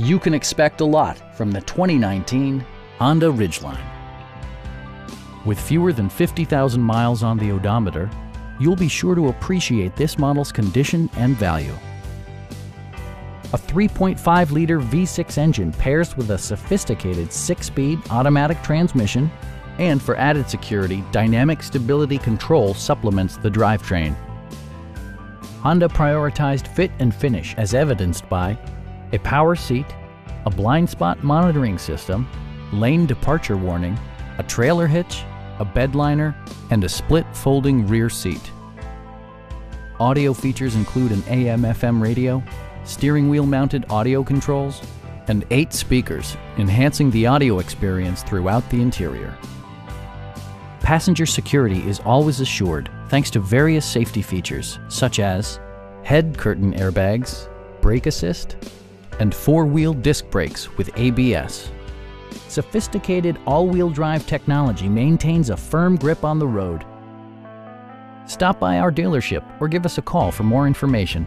You can expect a lot from the 2019 Honda Ridgeline. With fewer than 50,000 miles on the odometer, you'll be sure to appreciate this model's condition and value. A 3.5-liter V6 engine pairs with a sophisticated 6-speed automatic transmission, and for added security, dynamic stability control supplements the drivetrain. Honda prioritized fit and finish as evidenced by a power seat, a blind spot monitoring system, lane departure warning, a trailer hitch, a bed liner, and a split folding rear seat. Audio features include an AM/FM radio, steering wheel mounted audio controls, and 8 speakers, enhancing the audio experience throughout the interior. Passenger security is always assured thanks to various safety features such as head curtain airbags, brake assist, and 4-wheel disc brakes with ABS. Sophisticated all-wheel drive technology maintains a firm grip on the road. Stop by our dealership or give us a call for more information.